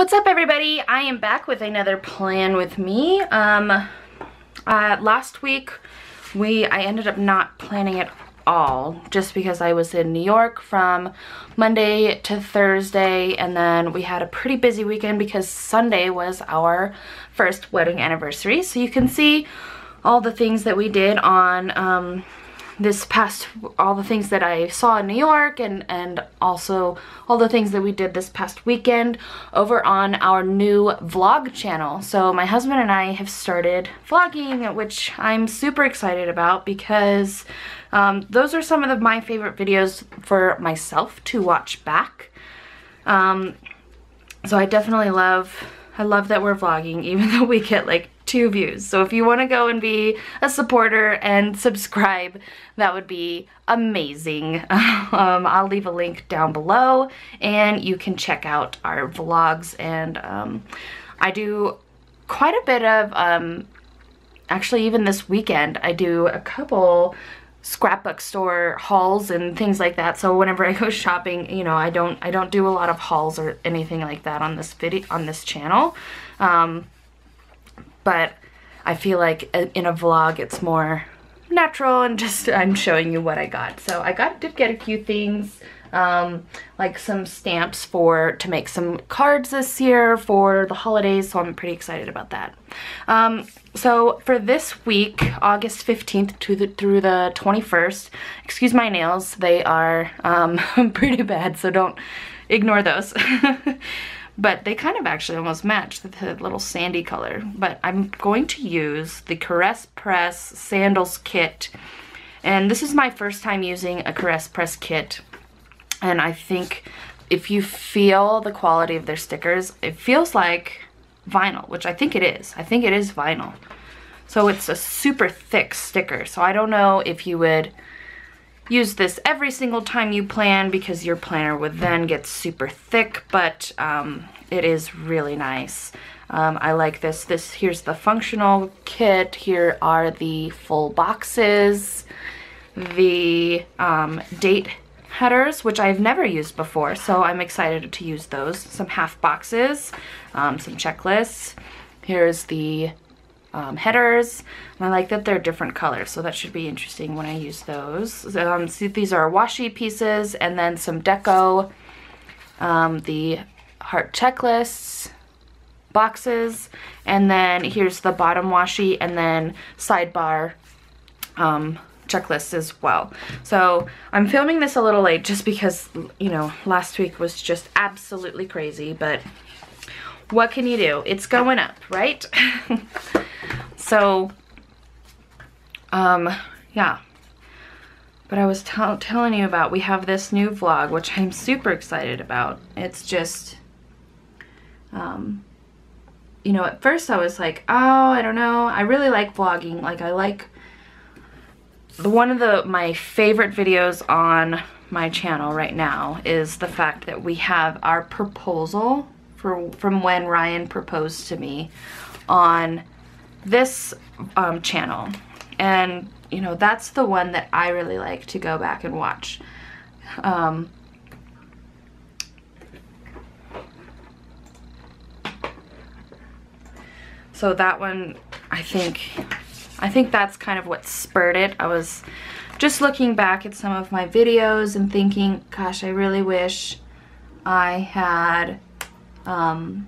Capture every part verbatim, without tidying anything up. What's up, everybody? I am back with another plan with me. Um, uh, last week, we I ended up not planning it all just because I was in New York from Monday to Thursday, and then we had a pretty busy weekend because Sunday was our first wedding anniversary. So you can see all the things that we did on um, this past, all the things that I saw in New York, and, and also all the things that we did this past weekend over on our new vlog channel. So my husband and I have started vlogging, which I'm super excited about because um, those are some of the, my favorite videos for myself to watch back. Um, so I definitely love, I love that we're vlogging, even though we get like two views. So if you want to go and be a supporter and subscribe, that would be amazing. um, I'll leave a link down below and you can check out our vlogs. And um, I do quite a bit of, um, actually even this weekend, I do a couple scrapbook store hauls and things like that. So whenever I go shopping, you know, I don't, I don't do a lot of hauls or anything like that on this video, on this channel. Um, But I feel like in a vlog it's more natural, and just I'm showing you what I got. So I got did get a few things, um, like some stamps for to make some cards this year for the holidays. So I'm pretty excited about that. Um, so for this week, August fifteenth to the, through the twenty-first, excuse my nails. They are um, pretty bad, so don't ignore those. But they kind of actually almost match the little sandy color. But I'm going to use the Caress Press Sandals Kit. And this is my first time using a Caress Press kit. And I think if you feel the quality of their stickers, it feels like vinyl, which I think it is. I think it is vinyl. So it's a super thick sticker. So I don't know if you would use this every single time you plan, because your planner would then get super thick, but um, it is really nice. Um, I like this. This here's the functional kit. Here are the full boxes, the um, date headers, which I've never used before, so I'm excited to use those. Some half boxes, um, some checklists. Here's the Um, headers, and I like that they're different colors, so that should be interesting when I use those. Um, so these are washi pieces, and then some deco, um, the heart checklists, boxes, and then here's the bottom washi, and then sidebar um, checklists as well. So I'm filming this a little late just because, you know, last week was just absolutely crazy, but what can you do? It's going up, right? So, um, yeah, but I was t telling you about, we have this new vlog, which I'm super excited about. It's just, um, you know, at first I was like, oh, I don't know. I really like vlogging. Like I like the, one of the, my favorite videos on my channel right now is the fact that we have our proposal for, from when Ryan proposed to me on this um, channel, and you know, that's the one that I really like to go back and watch. Um, so that one, I think, I think that's kind of what spurred it. I was just looking back at some of my videos and thinking, gosh, I really wish I had um,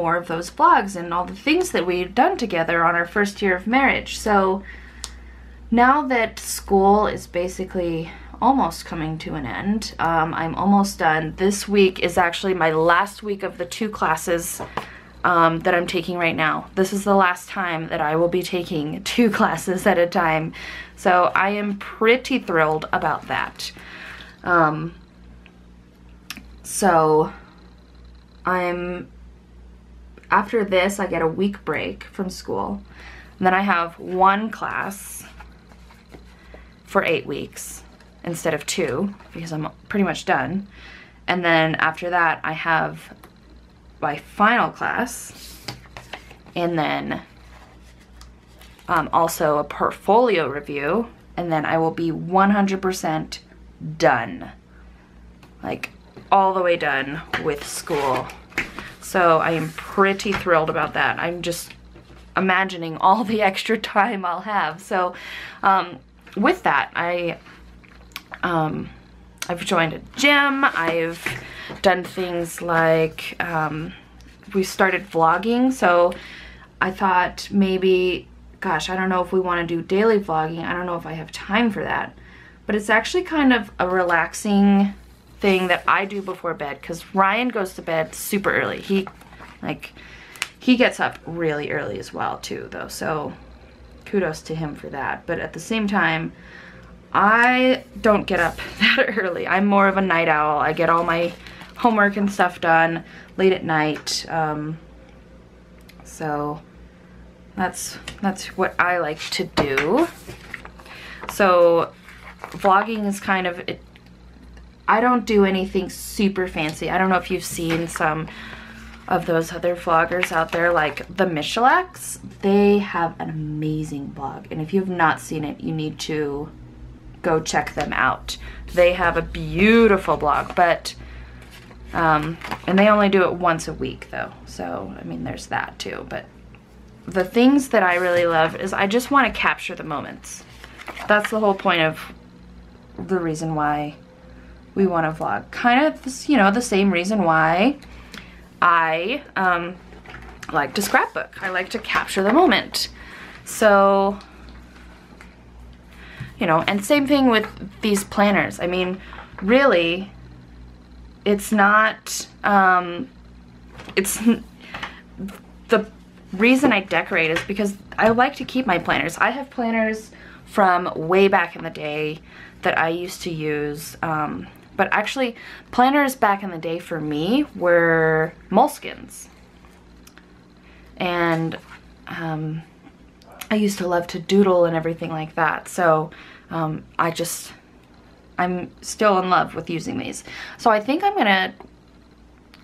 more of those vlogs and all the things that we've done together on our first year of marriage. So now that school is basically almost coming to an end, um, I'm almost done. This week is actually my last week of the two classes um, that I'm taking right now. This is the last time that I will be taking two classes at a time. So I am pretty thrilled about that. Um, so I'm after this, I get a week break from school. And then I have one class for eight weeks instead of two, because I'm pretty much done. And then after that, I have my final class, and then um, also a portfolio review, and then I will be one hundred percent done. Like all the way done with school. So I am pretty thrilled about that. I'm just imagining all the extra time I'll have. So um, with that, I, um, I've joined a gym. I've done things like um, we started vlogging. So I thought maybe, gosh, I don't know if we want to do daily vlogging. I don't know if I have time for that. But it's actually kind of a relaxing thing that I do before bed, because Ryan goes to bed super early. He, like, he gets up really early as well too, though, so kudos to him for that. But at the same time, I don't get up that early. I'm more of a night owl. I get all my homework and stuff done late at night, um, so that's, that's what I like to do. So vlogging is kind of, it, I don't do anything super fancy. I don't know if you've seen some of those other vloggers out there, like the Michelaks. They have an amazing blog, and if you have not seen it, you need to go check them out. They have a beautiful blog, but, um, and they only do it once a week though, so, I mean, there's that too. But the things that I really love is I just want to capture the moments. That's the whole point of the reason why we want to vlog. Kind of, you know, the same reason why I um, like to scrapbook. I like to capture the moment. So, you know, and same thing with these planners. I mean, really, it's not, um, it's, the reason I decorate is because I like to keep my planners. I have planners from way back in the day that I used to use, um, but actually, planners back in the day for me were Moleskins. And um, I used to love to doodle and everything like that. So um, I just, I'm still in love with using these. So I think I'm gonna,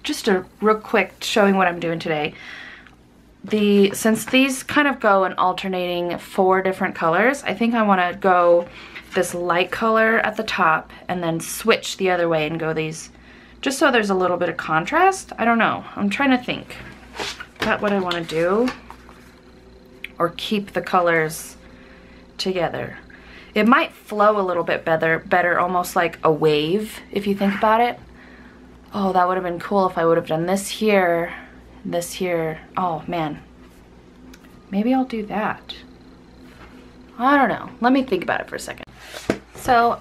just a real quick showing what I'm doing today. The, since these kind of go in alternating four different colors, I think I wanna go this light color at the top and then switch the other way and go these, just so there's a little bit of contrast. I don't know, I'm trying to think. Is that what I want to do? Or keep the colors together? It might flow a little bit better, better, almost like a wave, if you think about it. Oh, that would have been cool if I would have done this here, this here. Oh man, maybe I'll do that. I don't know, let me think about it for a second. So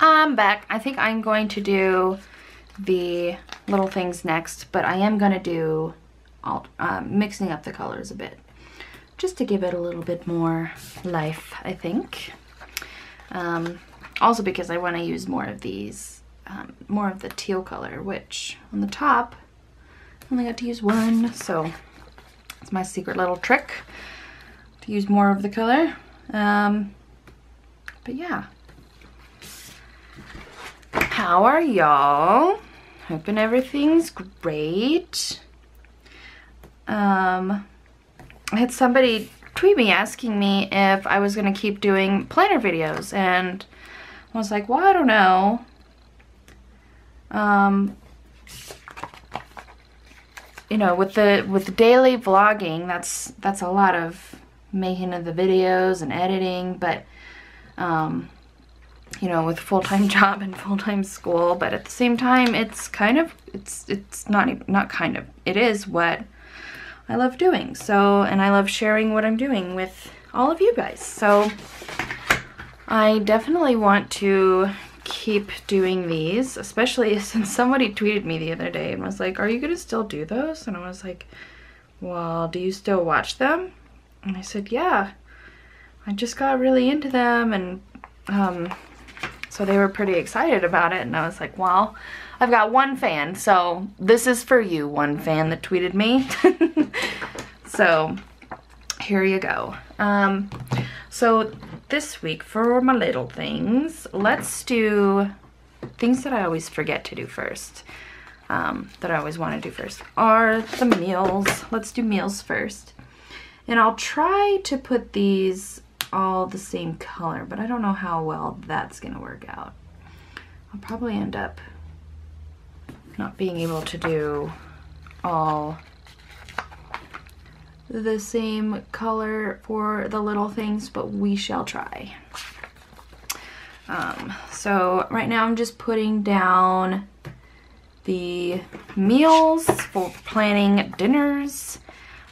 I'm back. I think I'm going to do the little things next, but I am going to do all, um, mixing up the colors a bit, just to give it a little bit more life, I think. Um, also because I want to use more of these, um, more of the teal color, which on the top, I only got to use one, so it's my secret little trick to use more of the color. Um, but yeah. How are y'all? Hoping everything's great. Um, I had somebody tweet me asking me if I was gonna keep doing planner videos, and I was like, well, I don't know. Um, you know, with the with daily vlogging, that's that's a lot of making of the videos and editing, but um, you know, with full-time job and full-time school. But at the same time, it's kind of, it's it's not even, not kind of, it is what I love doing. So, and I love sharing what I'm doing with all of you guys. So I definitely want to keep doing these, especially since somebody tweeted me the other day and was like, are you gonna still do those? And I was like, well, do you still watch them? And I said, yeah, I just got really into them, and um, so they were pretty excited about it. And I was like, well, I've got one fan, so this is for you, one fan that tweeted me. So here you go. Um, so this week for my little things, let's do things that I always forget to do first, um, that I always want to do first, are the meals. Let's do meals first. And I'll try to put these all the same color, but I don't know how well that's gonna work out. I'll probably end up not being able to do all the same color for the little things, but we shall try. Um, so right now I'm just putting down the meals for planning dinners,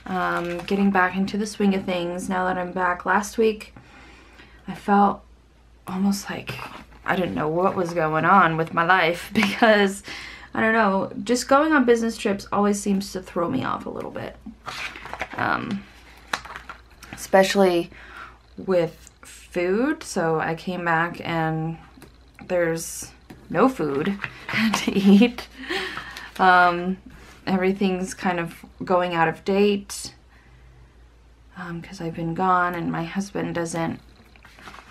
um, getting back into the swing of things now that I'm back. Last week I felt almost like I didn't know what was going on with my life because, I don't know, just going on business trips always seems to throw me off a little bit. Um, especially with food. So I came back and there's no food to eat. Um, everything's kind of going out of date um, because I've been gone and my husband doesn't,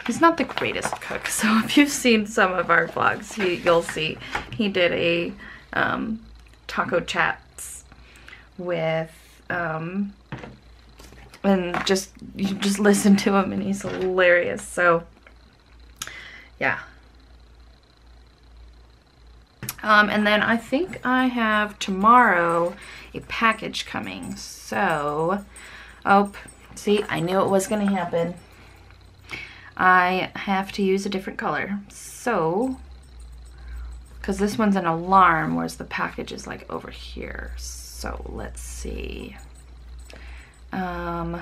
he's not the greatest cook. So if you've seen some of our vlogs, he, you'll see he did a um, taco chats with um, and just, you just listen to him and he's hilarious. So yeah. Um, and then I think I have tomorrow a package coming. So, oh, see, I knew it was gonna happen. I have to use a different color. So, cause this one's an alarm, whereas the package is like over here. So let's see. Um,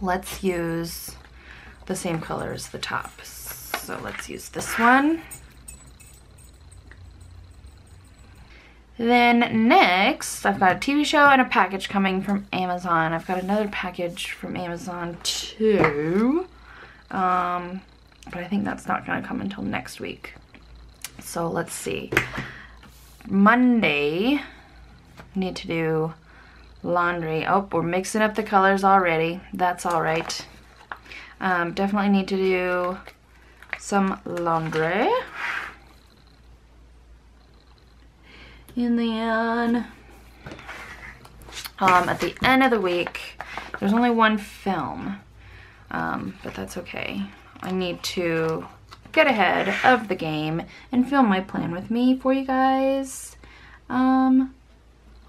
let's use the same color as the top. So let's use this one. Then next, I've got a T V show and a package coming from Amazon. I've got another package from Amazon too. Um, but I think that's not gonna come until next week. So let's see. Monday, I need to do laundry. Oh, we're mixing up the colors already. That's all right. Um, definitely need to do some laundry. And then um, at the end of the week, there's only one film, um, but that's okay. I need to get ahead of the game and film my plan with me for you guys. Um,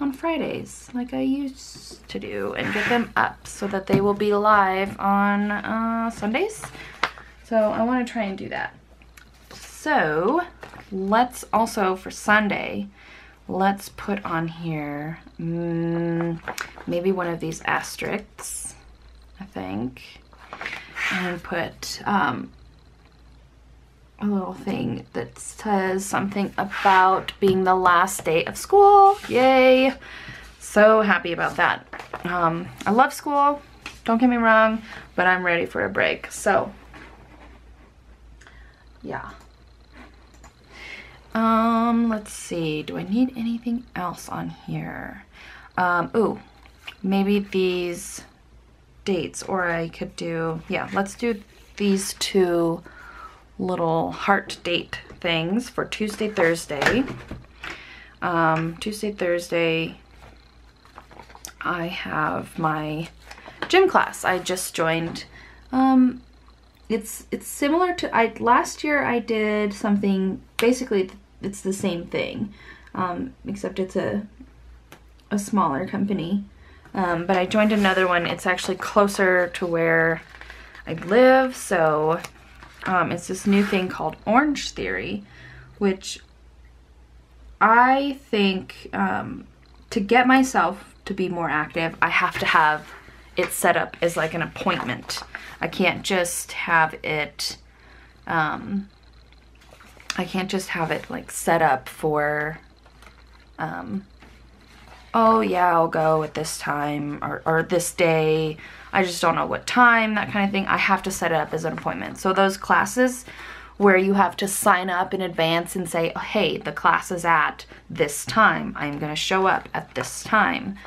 on Fridays like I used to do and get them up so that they will be live on uh, Sundays. So I want to try and do that. So let's also for Sunday, let's put on here mm, maybe one of these asterisks, I think, and put um, a little thing that says something about being the last day of school. Yay! So happy about that. Um, I love school, don't get me wrong, but I'm ready for a break. So, yeah. Um, let's see. Do I need anything else on here? Um, ooh, maybe these dates, or I could do, yeah, let's do these two little heart date things for Tuesday, Thursday. Um, Tuesday, Thursday, I have my gym class I just joined. Um, it's, it's similar to, I, last year I did something, basically it's the same thing, um, except it's a, a smaller company. Um, but I joined another one. It's actually closer to where I live. So, Um, it's this new thing called Orange Theory, which I think um, to get myself to be more active, I have to have it set up as like an appointment. I can't just have it, um, I can't just have it like set up for, um, oh yeah, I'll go at this time or, or this day. I just don't know what time, that kind of thing. I have to set it up as an appointment. So those classes where you have to sign up in advance and say, oh, hey, the class is at this time. I'm going to show up at this time.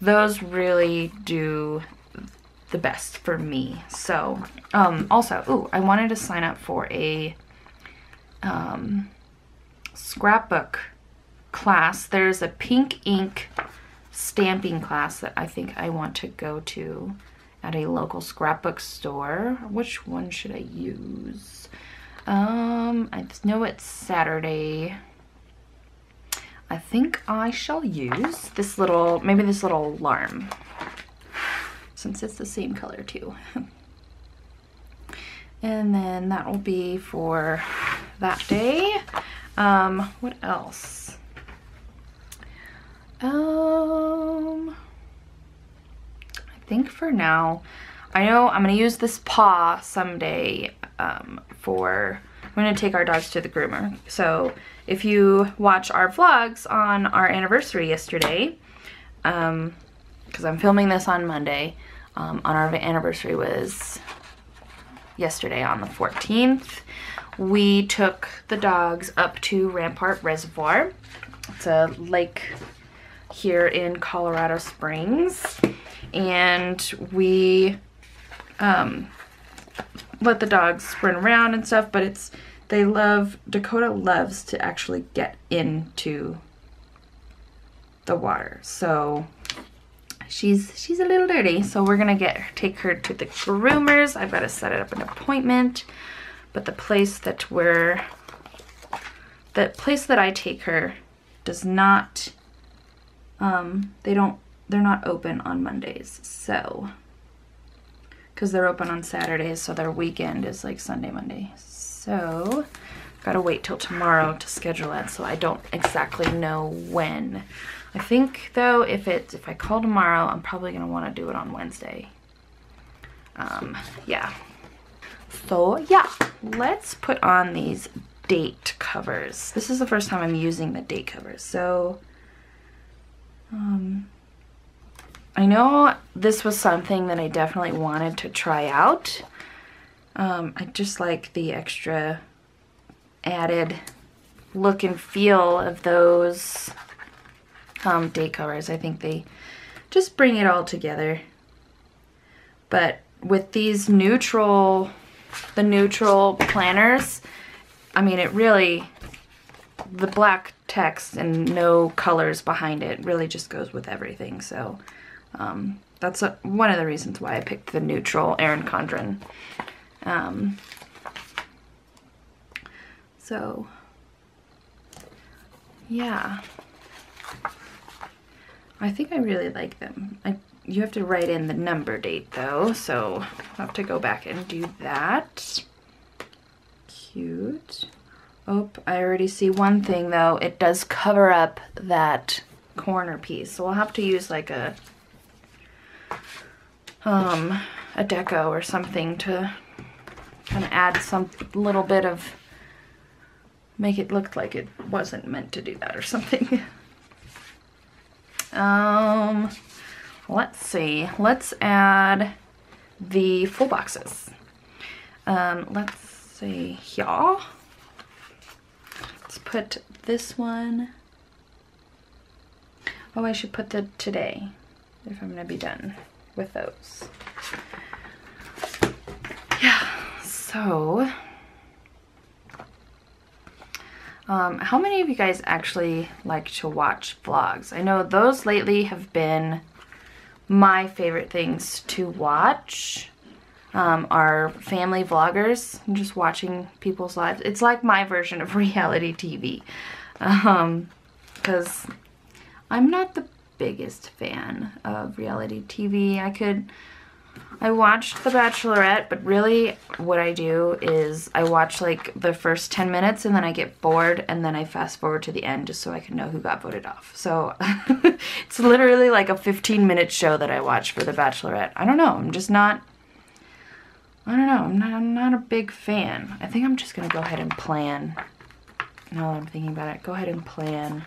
Those really do the best for me. So um, also, ooh, I wanted to sign up for a um, scrapbook class. There's a pink ink stamping class that I think I want to go to at a local scrapbook store. Which one should I use? Um, I know it's Saturday. I think I shall use this little, maybe this little alarm, since it's the same color too. And then that will be for that day. Um, what else? Um, I think for now, I know I'm gonna use this paw someday um, for, I'm gonna take our dogs to the groomer. So if you watch our vlogs on our anniversary yesterday, um, because I'm filming this on Monday, um, on our anniversary was yesterday on the fourteenth. We took the dogs up to Rampart Reservoir. It's a lake here in Colorado Springs. And we um, let the dogs sprint around and stuff, but it's, they love, Dakota loves to actually get into the water. So she's she's a little dirty, so we're gonna get take her to the groomers. I've got to set it up an appointment, but the place that we're the place that I take her does not um they don't they're not open on Mondays, so because they're open on Saturdays, so their weekend is like Sunday, Monday, so gotta wait till tomorrow to schedule that, so I don't exactly know when. I think though, if it's, if I call tomorrow, I'm probably gonna wanna do it on Wednesday. Um, yeah. So yeah, let's put on these date covers. This is the first time I'm using the date covers. So, um, I know this was something that I definitely wanted to try out. Um, I just like the extra added look and feel of those um, date covers. I think they just bring it all together. But with these neutral, the neutral planners, I mean, it really, the black text and no colors behind it really just goes with everything. So um, that's a, one of the reasons why I picked the neutral Erin Condren. Um, So, yeah, I think I really like them. I, you have to write in the number date though, so I'll have to go back and do that. Cute. Oh, I already see one thing though. It does cover up that corner piece, so I'll have to use like a, um, a deco or something to kind of add some little bit of, make it look like it wasn't meant to do that or something. um, let's see. Let's add the full boxes. Um, let's see, y'all. Let's put this one. Oh, I should put the today if I'm gonna be done with those. Yeah. So. Um, how many of you guys actually like to watch vlogs? I know those lately have been my favorite things to watch, um, are family vloggers and just watching people's lives. It's like my version of reality T V, um, because I'm not the biggest fan of reality T V. I could, I watched The Bachelorette, but really what I do is I watch like the first ten minutes and then I get bored and then I fast forward to the end just so I can know who got voted off. So it's literally like a fifteen minute show that I watch for The Bachelorette. I don't know. I'm just not, I don't know. I'm not, I'm not a big fan. I think I'm just going to go ahead and plan. Now that I'm thinking about it, go ahead and plan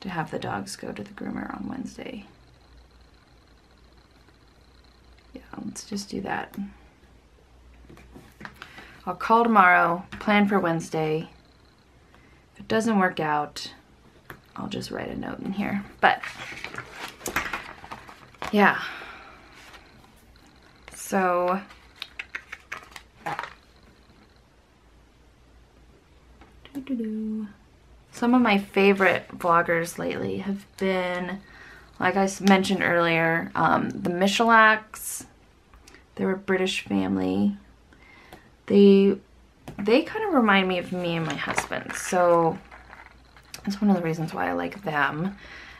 to have the dogs go to the groomer on Wednesday. Yeah, let's just do that. I'll call tomorrow, plan for Wednesday. If it doesn't work out, I'll just write a note in here. But, yeah. So, doo-doo-doo. Some of my favorite vloggers lately have been, like I mentioned earlier, um, the Michelaks, they were a British family. They, they kind of remind me of me and my husband. So It's one of the reasons why I like them.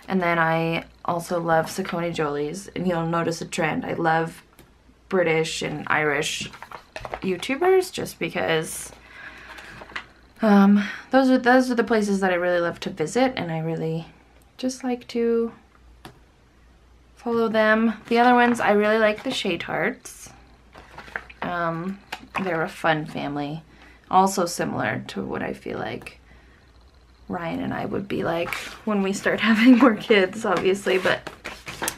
And then I also love Sacconi Jolies, and you'll notice a trend. I love British and Irish YouTubers just because um, those are those are the places that I really love to visit, and I really just like to follow them. The other ones, I really like the Shea Tarts. Um, they're a fun family. Also similar to what I feel like Ryan and I would be like when we start having more kids, obviously, but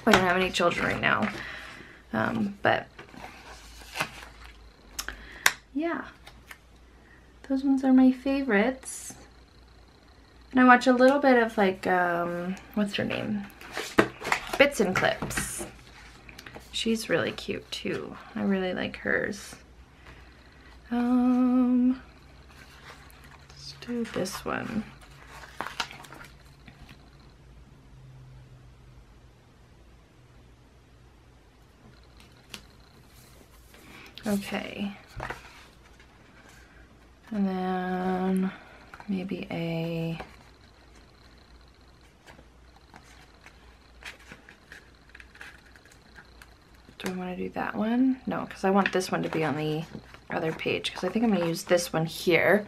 we don't have any children right now. Um, but yeah, those ones are my favorites. And I watch a little bit of like, um, what's her name? Bits and Clips. She's really cute too. I really like hers. Um, let's do this one. Okay, and then maybe a do I want to do that one? No, because I want this one to be on the other page, because I think I'm going to use this one here.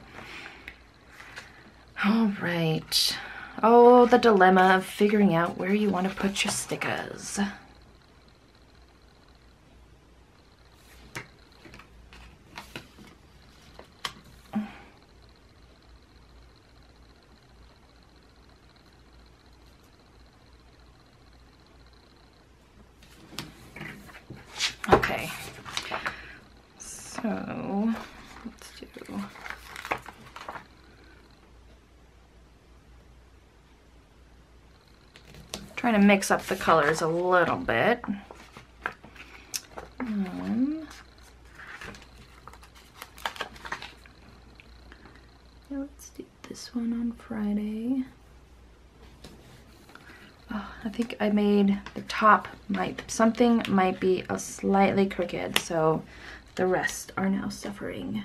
All right. Oh, the dilemma of figuring out where you want to put your stickers. So let's do trying to mix up the colors a little bit. Um, yeah, let's do this one on Friday. Oh, I think I made the top might something might be a slightly crooked, so the rest are now suffering.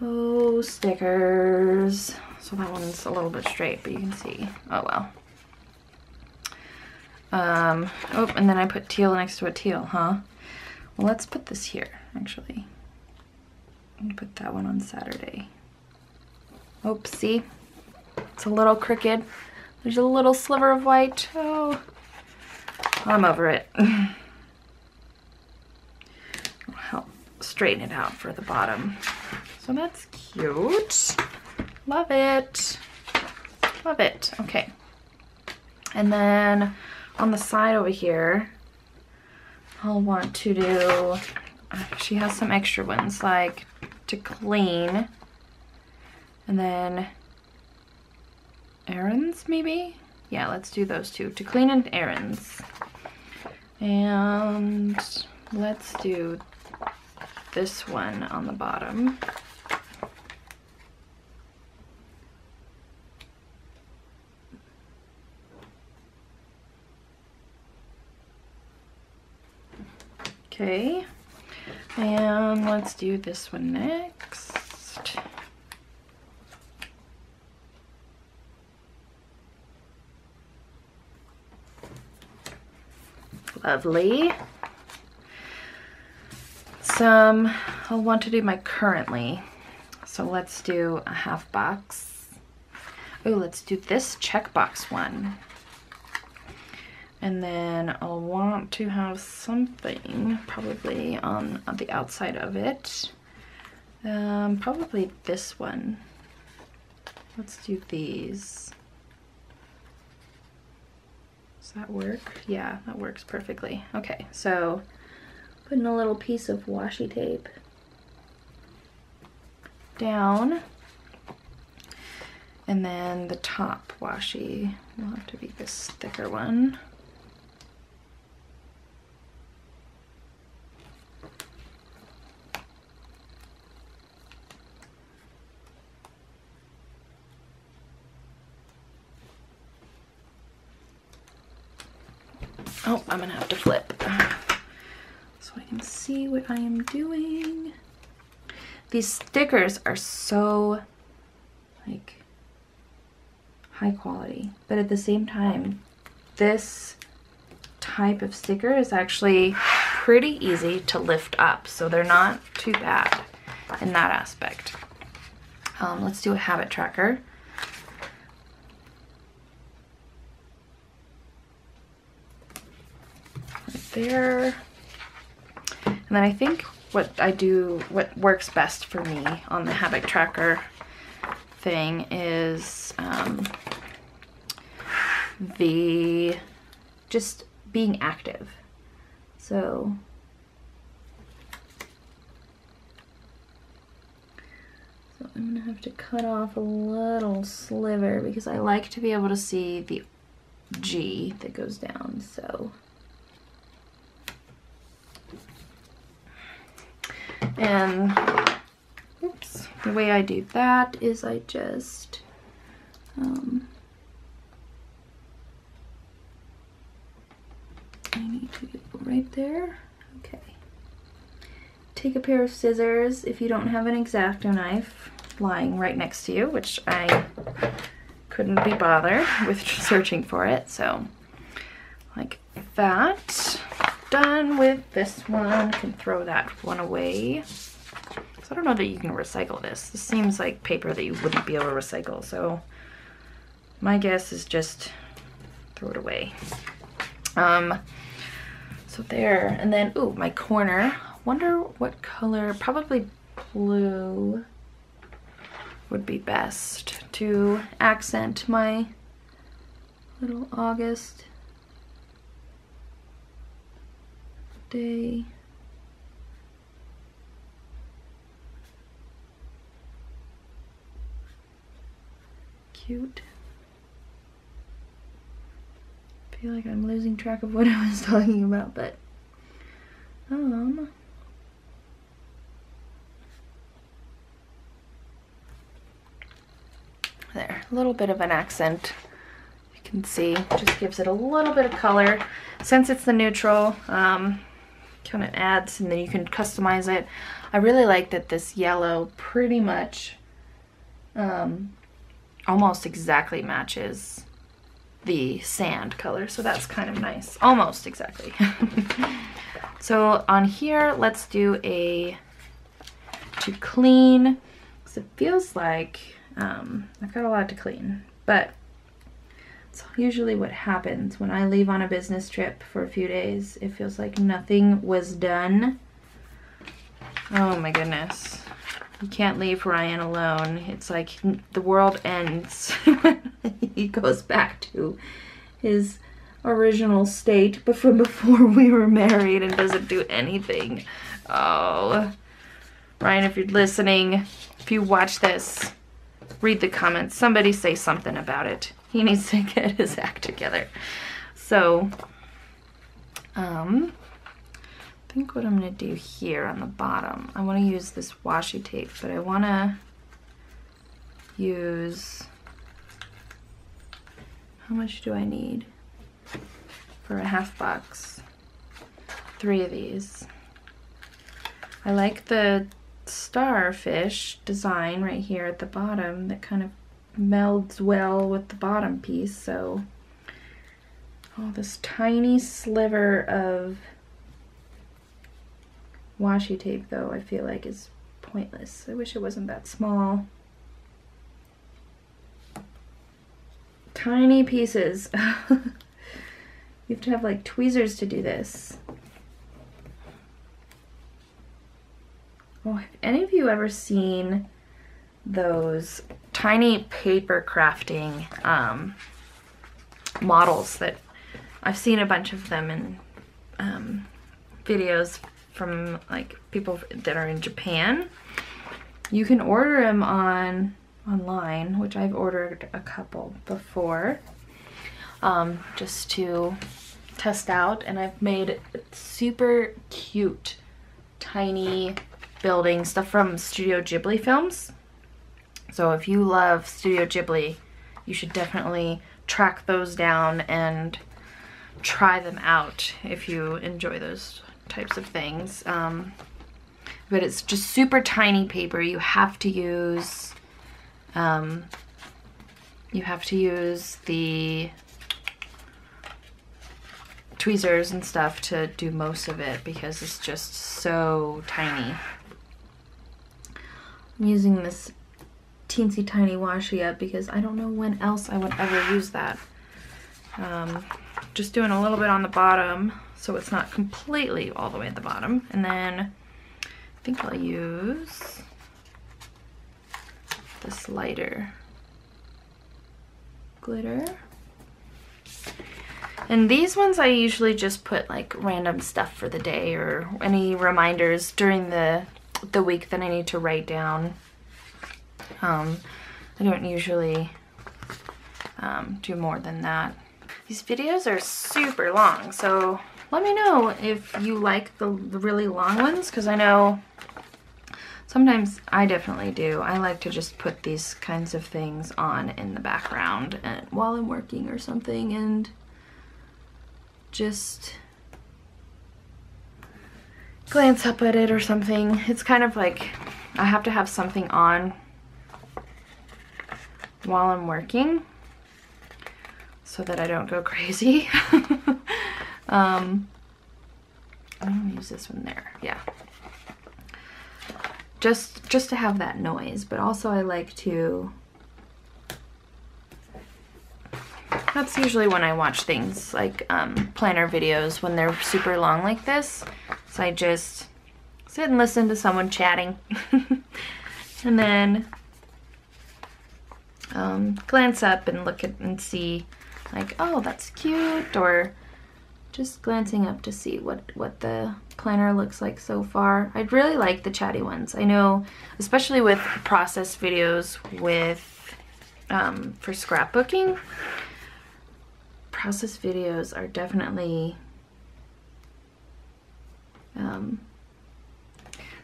Oh, stickers. So that one's a little bit straight, but you can see. Oh, well. Um, oh, and then I put teal next to a teal, huh? Well, let's put this here, actually. I'm gonna put that one on Saturday. Oopsie. It's a little crooked. There's a little sliver of white. Oh, I'm over it. Straighten it out for the bottom. So that's cute. Love it. Love it. Okay. And then on the side over here, I'll want to do, she has some extra ones like to clean. And then errands maybe? Yeah, let's do those two. To clean and errands. And let's do this one on the bottom. Okay, and let's do this one next. Lovely. Some, I'll want to do my currently. So let's do a half box. Oh, let's do this checkbox one. And then I'll want to have something probably on, on the outside of it. Um, probably this one. Let's do these. Does that work? Yeah, that works perfectly. Okay, so putting a little piece of washi tape down, and then the top washi will have to be this thicker one. Oh, I'm gonna have to flip. I can see what I am doing. These stickers are so like high quality, but at the same time, this type of sticker is actually pretty easy to lift up, so they're not too bad in that aspect. Um, let's do a habit tracker. Right there. And then I think what I do, what works best for me on the habit tracker thing is um, the just being active. So So I'm gonna have to cut off a little sliver because I like to be able to see the G that goes down. So, and oops, the way I do that is I just um, I need to go right there. Okay. Take a pair of scissors if you don't have an X-Acto knife lying right next to you, which I couldn't be bothered with searching for it. So like that. Done with this one. Can throw that one away. So I don't know that you can recycle this. This seems like paper that you wouldn't be able to recycle. So my guess is just throw it away. Um, so there, and then, ooh, my corner. Wonder what color, probably blue would be best to accent my little August day. Cute. I feel like I'm losing track of what I was talking about, but um there, a little bit of an accent, you can see, just gives it a little bit of color. Since it's the neutral, um, kind of adds, and then you can customize it. I really like that this yellow pretty much um, almost exactly matches the sand color, so that's kind of nice. Almost exactly. So on here, let's do a to clean, because it feels like Um, I've got a lot to clean, but it's usually what happens when I leave on a business trip for a few days. It feels like nothing was done. Oh my goodness. You can't leave Ryan alone. It's like the world ends when he goes back to his original state, but from before we were married, and doesn't do anything. Oh, Ryan, if you're listening, if you watch this, read the comments. Somebody say something about it. He needs to get his act together. So, um, I think what I'm going to do here on the bottom, I want to use this washi tape, but I want to use, how much do I need for a half box? Three of these. I like the starfish design right here at the bottom that kind of melds well with the bottom piece, so all oh, this tiny sliver of washi tape though I feel like is pointless. I wish it wasn't that small. Tiny pieces. You have to have like tweezers to do this. Well, have any of you ever seen those tiny paper crafting um, models that I've seen a bunch of them in um, videos from like people that are in Japan? You can order them on online, which I've ordered a couple before, um, just to test out, and I've made super cute tiny building stuff from Studio Ghibli films. So if you love Studio Ghibli, you should definitely track those down and try them out if you enjoy those types of things. Um, but it's just super tiny paper. You have to use um, you have to use the tweezers and stuff to do most of it because it's just so tiny. I'm using this teensy tiny washi up because I don't know when else I would ever use that. Um, just doing a little bit on the bottom so it's not completely all the way at the bottom. And then I think I'll use this lighter glitter. And these ones I usually just put like random stuff for the day or any reminders during the the week that I need to write down. Um, I don't usually um, do more than that. These videos are super long, so let me know if you like the, the really long ones, because I know sometimes I definitely do. I like to just put these kinds of things on in the background and while I'm working or something, and just glance up at it or something. It's kind of like I have to have something on while I'm working so that I don't go crazy. um, I'm gonna use this one there, yeah. Just, just to have that noise, but also I like to, that's usually when I watch things like um, planner videos when they're super long like this. So I just sit and listen to someone chatting and then um, glance up and look at and see like, oh, that's cute, or just glancing up to see what, what the planner looks like so far. I'd really like the chatty ones. I know, especially with process videos with, um, for scrapbooking, process videos are definitely um,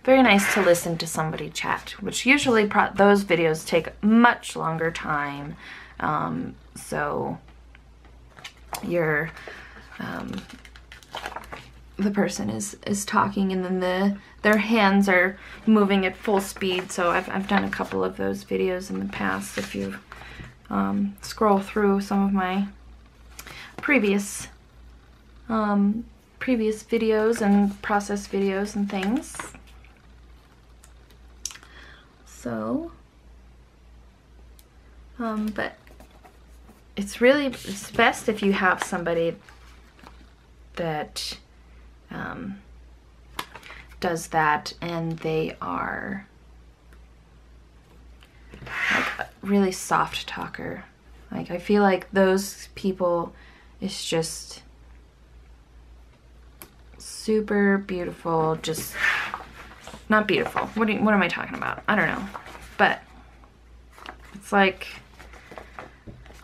very nice to listen to somebody chat, which usually pro those videos take much longer time. Um, so you're, Um, the person is, is talking and then the their hands are moving at full speed. So I've, I've done a couple of those videos in the past. If you um, scroll through some of my previous um, previous videos and process videos and things. So, um, but it's really, it's best if you have somebody that um, does that and they are like a really soft talker. Like I feel like those people, it's just super beautiful, just not beautiful. What, do you, what am I talking about? I don't know. But it's like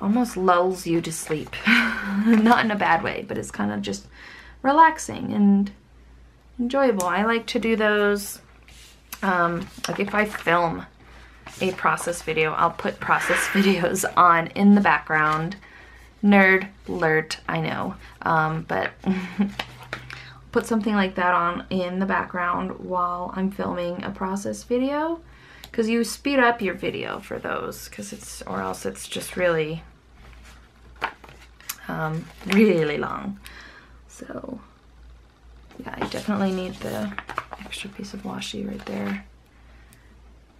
almost lulls you to sleep. Not in a bad way, but it's kind of just relaxing and enjoyable. I like to do those, um, like if I film a process video, I'll put process videos on in the background. Nerd alert, I know, um, but put something like that on in the background while I'm filming a process video, because you speed up your video for those, because it's, or else it's just really, um, really long. So yeah, I definitely need the extra piece of washi right there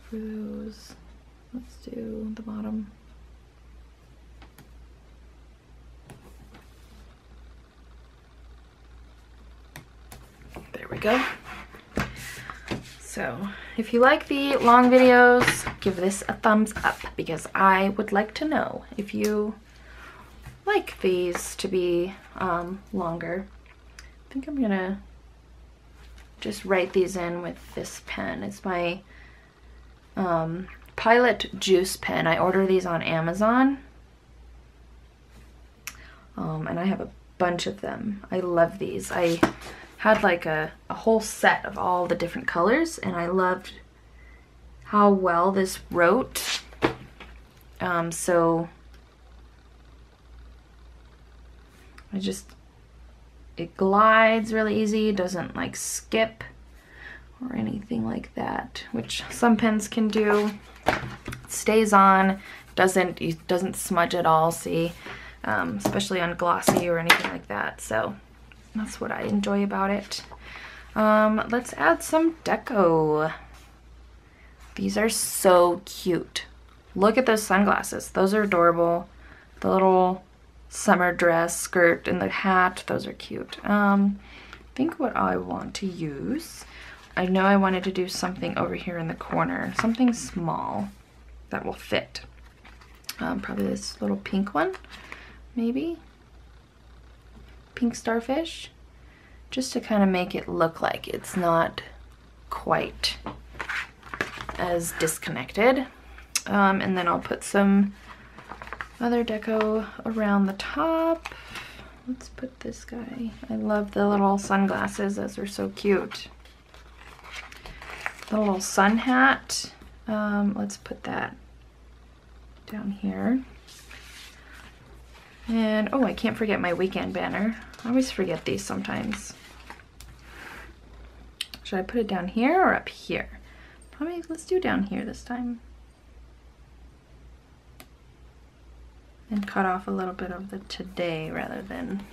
for those. Let's do the bottom. There we go. So if you like the long videos, give this a thumbs up because I would like to know if you like these to be um, longer. I think I'm gonna just write these in with this pen. It's my um, Pilot Juice pen. I order these on Amazon um, and I have a bunch of them. I love these. I had like a, a whole set of all the different colors and I loved how well this wrote. Um, so I just, it glides really easy, doesn't like skip or anything like that, which some pens can do. It stays on, doesn't it doesn't smudge at all, see, um, especially on glossy or anything like that. So that's what I enjoy about it. Um, let's add some deco. These are so cute. Look at those sunglasses. Those are adorable. The little summer dress skirt and the hat. Those are cute. Um, I think what I want to use, I know I wanted to do something over here in the corner. Something small that will fit. Um, probably this little pink one, maybe. Pink starfish. Just to kind of make it look like it's not quite as disconnected. Um, and then I'll put some other deco around the top. Let's put this guy. I love the little sunglasses. Those are so cute. The little sun hat. Um, let's put that down here. And, oh, I can't forget my weekend banner. I always forget these sometimes. Should I put it down here or up here? Probably, let's do down here this time. And cut off a little bit of the today rather than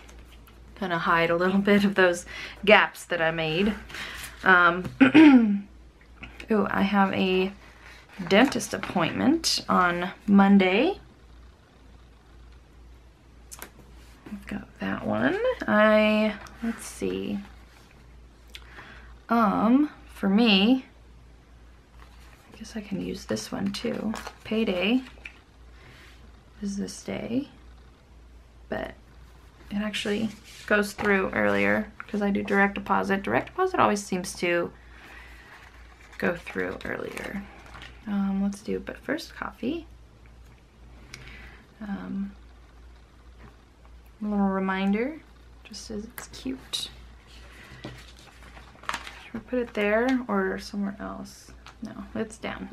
kind of hide a little bit of those gaps that I made. Um, oh, I have a dentist appointment on Monday. I've got that one. I, let's see. Um, for me, I guess I can use this one too. Payday is this day, but it actually goes through earlier because I do direct deposit. Direct deposit always seems to go through earlier. Um, let's do, but first, coffee. Um, little reminder, just as it's cute. Should we put it there or somewhere else? No, it's down.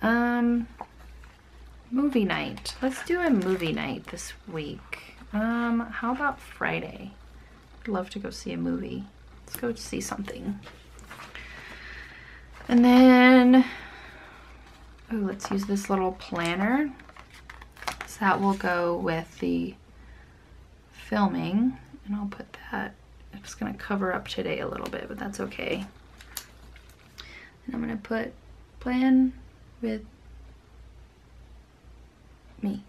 um, Movie night. Let's do a movie night this week. Um, how about Friday? I'd love to go see a movie. Let's go see something. And then, oh, let's use this little planner. So that will go with the filming. And I'll put that, I'm just gonna cover up today a little bit, but that's okay. And I'm gonna put plan with me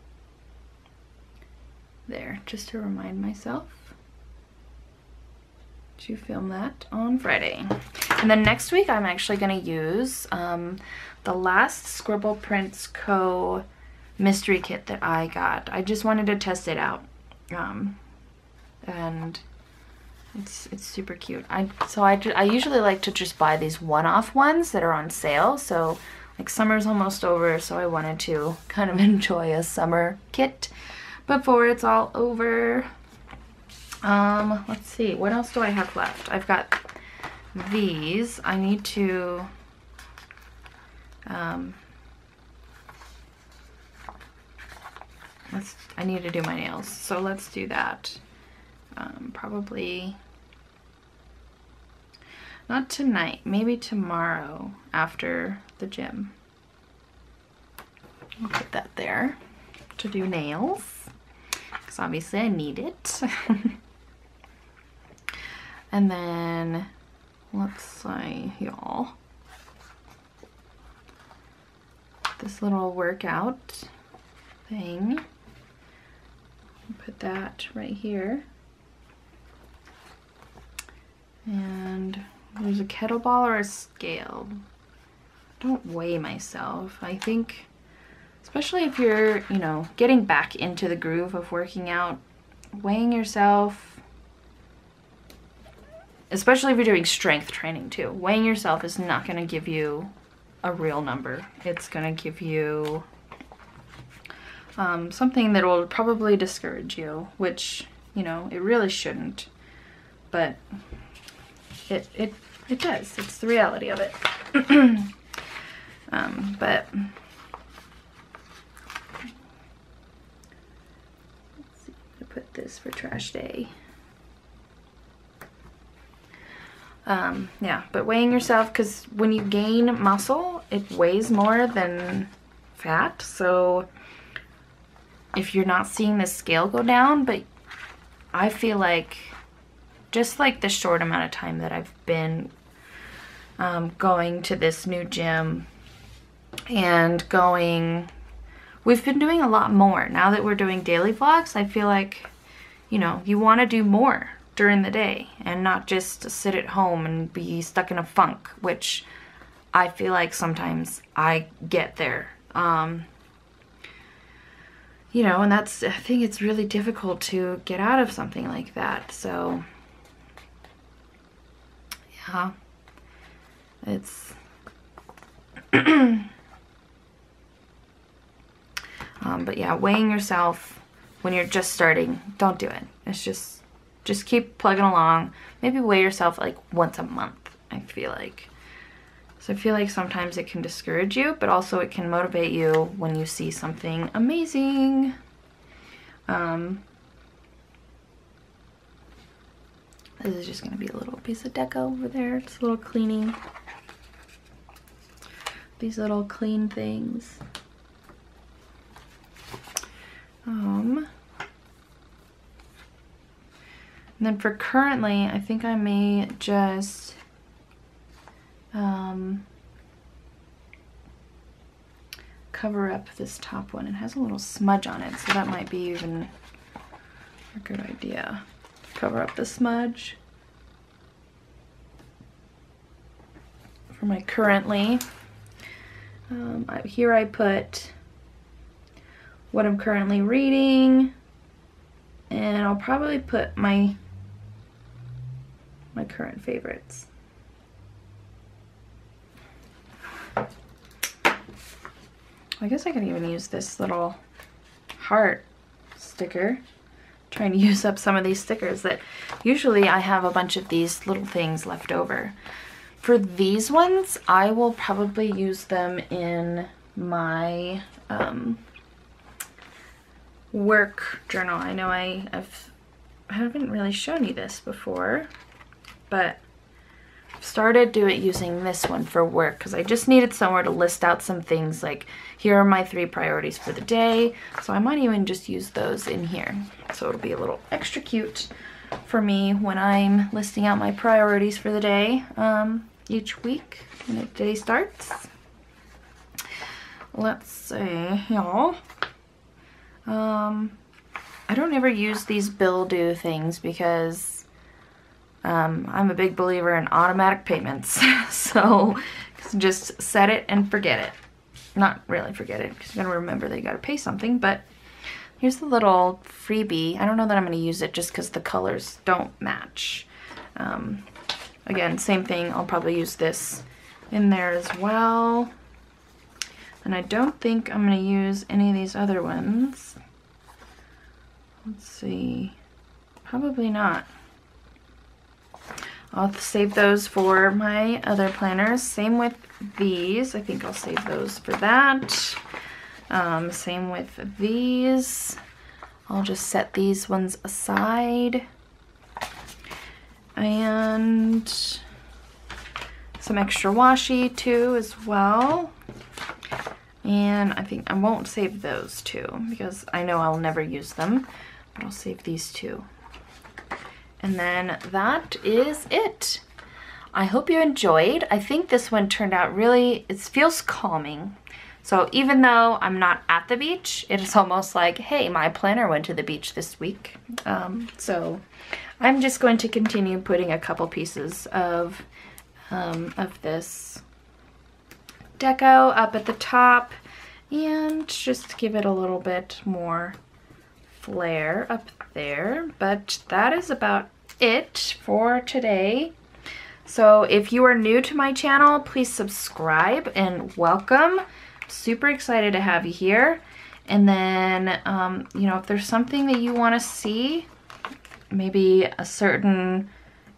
there, just to remind myself to film that on Friday. And then next week I'm actually going to use um, the last Scribble Prints Co. mystery kit that I got. I just wanted to test it out, um, and it's it's super cute. I so I, I usually like to just buy these one-off ones that are on sale, so like summer's almost over, so I wanted to kind of enjoy a summer kit before it's all over. Um, let's see, what else do I have left? I've got these. I need to um, let's. I need to do my nails, so let's do that. Um, probably not tonight. Maybe tomorrow after the gym. I'll put that there to do nails, because obviously I need it. And then, let's see, y'all. This little workout thing. Put that right here. And there's a kettlebell or a scale. Don't weigh myself. I think, especially if you're, you know, getting back into the groove of working out, weighing yourself, especially if you're doing strength training too, weighing yourself is not going to give you a real number. It's going to give you um, something that will probably discourage you, which, you know, it really shouldn't, but it, it, it does. It's the reality of it. um, but let's see, I'm gonna put this for trash day. Um, yeah, but weighing yourself, because when you gain muscle, it weighs more than fat, so if you're not seeing the scale go down, but I feel like just like the short amount of time that I've been um, going to this new gym and going, we've been doing a lot more. Now that we're doing daily vlogs, I feel like, you know, you want to do more during the day and not just sit at home and be stuck in a funk, which I feel like sometimes I get there. Um, you know, and that's, I think it's really difficult to get out of something like that. So, yeah, it's, um, but yeah, weighing yourself when you're just starting, don't do it. It's just, just keep plugging along. Maybe weigh yourself like once a month, I feel like. So I feel like sometimes it can discourage you, but also it can motivate you when you see something amazing. Um, this is just gonna be a little piece of deco over there. It's a little cleaning. These little clean things. Um, and then for currently, I think I may just um, cover up this top one. It has a little smudge on it, so that might be even a good idea. Cover up the smudge for my currently. Um, I, here I put what I'm currently reading, and I'll probably put my my current favorites. I guess I could even use this little heart sticker. I'm trying to use up some of these stickers that usually I have a bunch of these little things left over. For these ones, I will probably use them in my um, work journal. I know I, I've, I haven't really shown you this before, but I've started doing using this one for work because I just needed somewhere to list out some things like, here are my three priorities for the day. So I might even just use those in here. So it'll be a little extra cute for me when I'm listing out my priorities for the day um, each week when the day starts. Let's see, y'all. Um, I don't ever use these bill-due things because um, I'm a big believer in automatic payments. So just set it and forget it. Not really forget it because you're going to remember that you got to pay something, but here's the little freebie. I don't know that I'm going to use it just because the colors don't match. Um, again, same thing. I'll probably use this in there as well. And I don't think I'm going to use any of these other ones. Let's see. Probably not. I'll save those for my other planners. Same with these. I think I'll save those for that. Um, same with these. I'll just set these ones aside. And some extra washi too as well. And I think I won't save those two because I know I'll never use them, but I'll save these two. And then that is it. I hope you enjoyed. I think this one turned out really, it feels calming. So even though I'm not at the beach, it is almost like, hey, my planner went to the beach this week. Um, so I'm just going to continue putting a couple pieces of, um, of this deco up at the top and just give it a little bit more flair up there. But that is about it for today. So if you are new to my channel, please subscribe and welcome. Super excited to have you here. And then, um, you know, if there's something that you want to see, maybe a certain,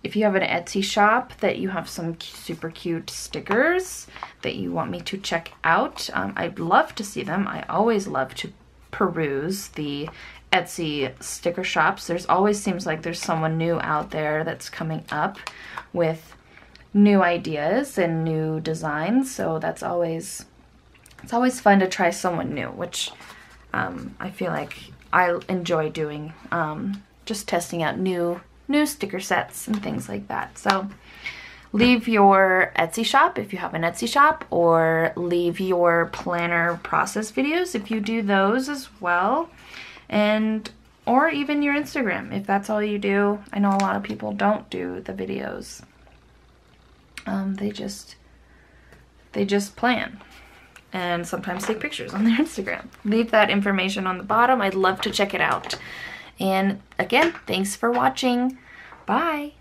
if you have an Etsy shop that you have some super cute stickers that you want me to check out, um, I'd love to see them. I always love to peruse the Etsy sticker shops. There's always seems like there's someone new out there that's coming up with new ideas and new designs, so that's always it's always fun to try someone new, which um, I feel like I enjoy doing, um, just testing out new new sticker sets and things like that. So leave your Etsy shop if you have an Etsy shop, or leave your planner process videos if you do those as well, and or even your Instagram if that's all you do. I know a lot of people don't do the videos. Um, they just they just plan and sometimes take pictures on their Instagram. Leave that information on the bottom. I'd love to check it out. And again, thanks for watching. Bye.